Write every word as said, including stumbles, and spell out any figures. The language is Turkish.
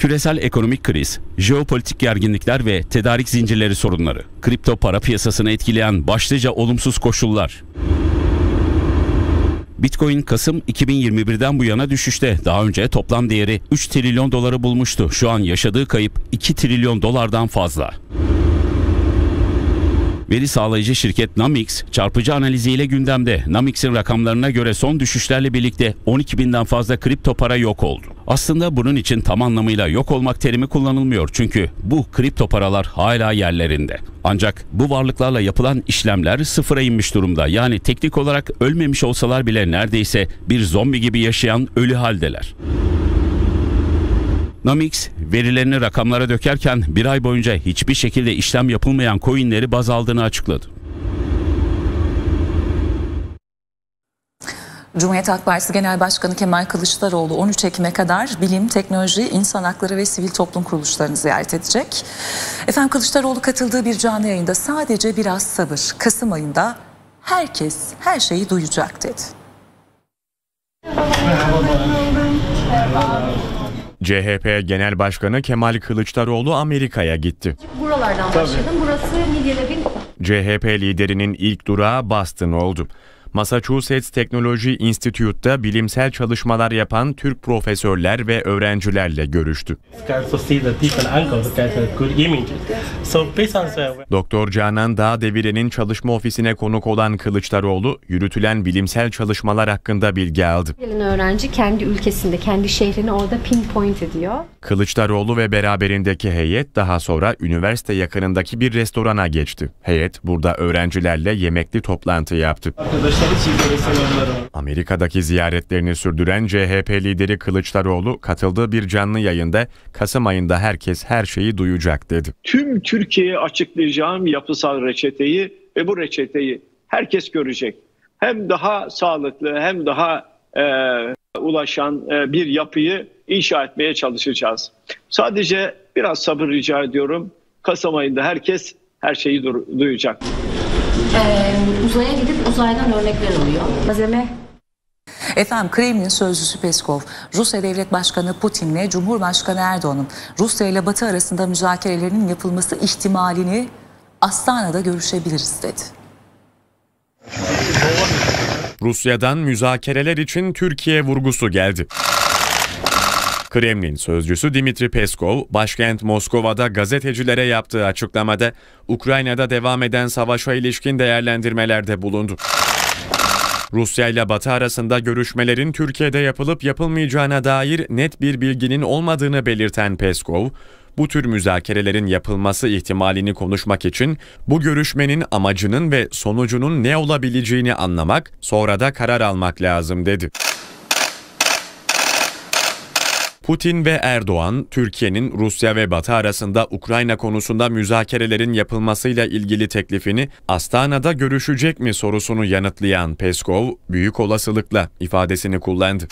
Küresel ekonomik kriz, jeopolitik gerginlikler ve tedarik zincirleri sorunları, kripto para piyasasını etkileyen başlıca olumsuz koşullar. Bitcoin Kasım iki bin yirmi bir'den bu yana düşüşte. Daha önce toplam değeri üç trilyon doları bulmuştu. Şu an yaşadığı kayıp iki trilyon dolardan fazla. Veri sağlayıcı şirket Nomics çarpıcı analiziyle gündemde. Nomics'in rakamlarına göre son düşüşlerle birlikte on iki binden fazla kripto para yok oldu. Aslında bunun için tam anlamıyla yok olmak terimi kullanılmıyor. Çünkü bu kripto paralar hala yerlerinde. Ancak bu varlıklarla yapılan işlemler sıfıra inmiş durumda. Yani teknik olarak ölmemiş olsalar bile neredeyse bir zombi gibi yaşayan ölü haldeler. Nomics verilerini rakamlara dökerken bir ay boyunca hiçbir şekilde işlem yapılmayan coinleri baz aldığını açıkladı. Cumhuriyet Halk Partisi Genel Başkanı Kemal Kılıçdaroğlu on üç Ekim'e kadar bilim, teknoloji, insan hakları ve sivil toplum kuruluşlarını ziyaret edecek. Efendim, Kılıçdaroğlu katıldığı bir canlı yayında sadece biraz sabır, Kasım ayında herkes her şeyi duyacak dedi. C H P Genel Başkanı Kemal Kılıçdaroğlu Amerika'ya gitti. Buralardan başladım. Burası Midyele'nin. C H P liderinin ilk durağı Boston oldu. Massachusetts Teknoloji Institute'da bilimsel çalışmalar yapan Türk profesörler ve öğrencilerle görüştü. Doktor Canan Dağdevire'nin çalışma ofisine konuk olan Kılıçdaroğlu, yürütülen bilimsel çalışmalar hakkında bilgi aldı. Öğrenci kendi ülkesinde, kendi şehrini orada pinpoint ediyor. Kılıçdaroğlu ve beraberindeki heyet daha sonra üniversite yakınındaki bir restorana geçti. Heyet burada öğrencilerle yemekli toplantı yaptı. Amerika'daki ziyaretlerini sürdüren C H P lideri Kılıçdaroğlu katıldığı bir canlı yayında Kasım ayında herkes her şeyi duyacak dedi. Tüm Türkiye'ye açıklayacağım yapısal reçeteyi ve bu reçeteyi herkes görecek. Hem daha sağlıklı hem daha e, ulaşan e, bir yapıyı inşa etmeye çalışacağız. Sadece biraz sabır rica ediyorum. Kasım ayında herkes her şeyi duyacak. Ee, uzaya gidip uzaydan örnekler alıyor. Malzeme. Efendim, Kremlin sözcüsü Peskov, Rusya Devlet Başkanı Putin'le Cumhurbaşkanı Erdoğan'ın Rusya ile Batı arasında müzakerelerinin yapılması ihtimalini Astana'da görüşebiliriz dedi. Rusya'dan müzakereler için Türkiye vurgusu geldi. Kremlin sözcüsü Dmitri Peskov, başkent Moskova'da gazetecilere yaptığı açıklamada Ukrayna'da devam eden savaşa ilişkin değerlendirmelerde bulundu. Rusya ile Batı arasında görüşmelerin Türkiye'de yapılıp yapılmayacağına dair net bir bilginin olmadığını belirten Peskov, bu tür müzakerelerin yapılması ihtimalini konuşmak için bu görüşmenin amacının ve sonucunun ne olabileceğini anlamak, sonra da karar almak lazım dedi. Putin ve Erdoğan, Türkiye'nin Rusya ve Batı arasında Ukrayna konusunda müzakerelerin yapılmasıyla ilgili teklifini Astana'da görüşecek mi sorusunu yanıtlayan Peskov, büyük olasılıkla ifadesini kullandı.